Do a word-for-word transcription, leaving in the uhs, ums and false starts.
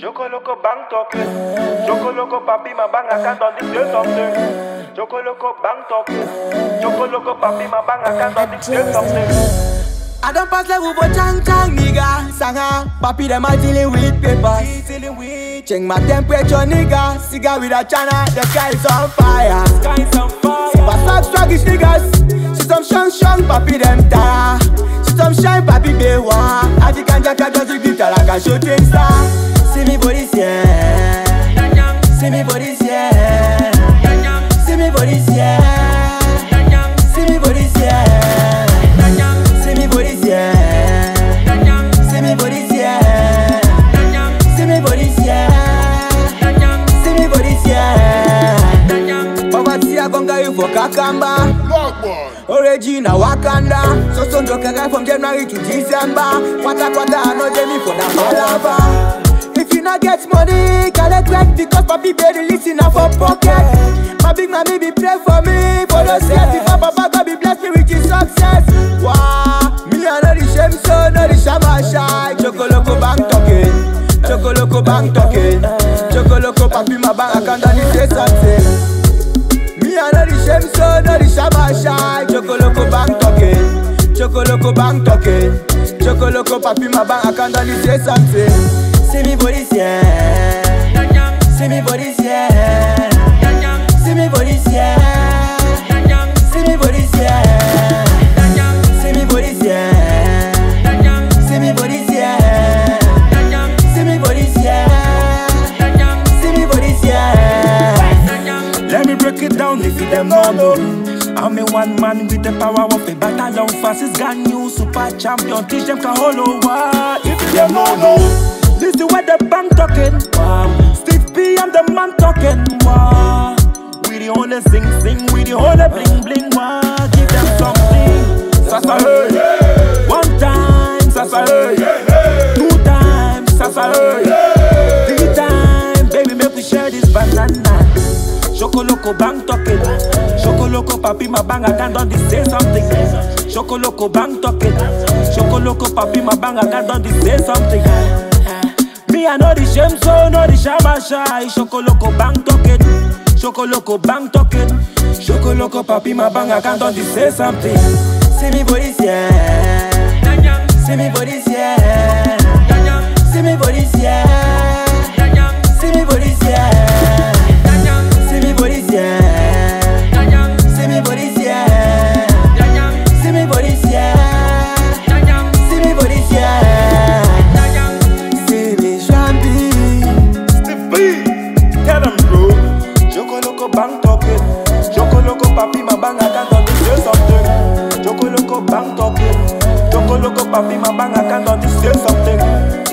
Choco Loco bang talk. Choco Loco papi ma bang à quatre dans deux top deux. Choco Loco bang talk. Choco Loco papi ma bang à quatre dans deux top deux. I don't pass like Ubo Chang Chang nigga. Sanga, papi dem a dealing with papers. Dealing with change my temperature nigga. Cigar with a chana, the sky is on fire. Sky is on fire. Super struggish niggas. She some shang shang, papi dem tire. She some shine, papi bewa. Aji kanja kanja zikdi talaka shooting star. See me for this year. See me for this year. See me for this year. For Kakamba, Origina Wakanda, so soon to from January to December. Quata quata, I know Jamie for that Malava. If you not get money, collect rent because papi barely lives in a for pocket. My big mommy be pray for me, for the sake because papa God be bless me with his success. Wow, me I know the shame so, know the shama shy. Choco Loco bang talking, Choco Loco bang talking, Choco Loco papi my bang I can't only say something. I know the shame so, know the shabba shy. Choco Loco bang talking, Choco Loco bang talking, Choco Loco papi ma bang I can't only say something. See me for this year, see me for this year, see me for this year, see me for this year, see me for this year, see me for this year, see me for this year, see me for this year. Let me break it down. I'm a one man with the power of a battalion. Fastest gang new super champion. Teach them can hollow. If you don't know, this is where the bank talking. Wow. Steve P and the man talking. Wow. We the only sing sing. We the only bling bling. Wow. Give them something. Sasa hey. One time. Sasa hey. Two times. Sasa hey. Three times. Baby, make we share this banana. Choco Loco bang talking, Choco Loco papi ma bang I can't don't say something. Choco Loco bang talking, Choco Loco papi ma bang I can't don't say something. Me I know the shame so know the shama shy. Choco Loco bang talking, Choco Loco bang talking, Choco Loco papi ma bang I can't don't say something. See me for this year, see me for this year, see me for this year, see me for this year. Choco Loco papi ma bang I can't understand something.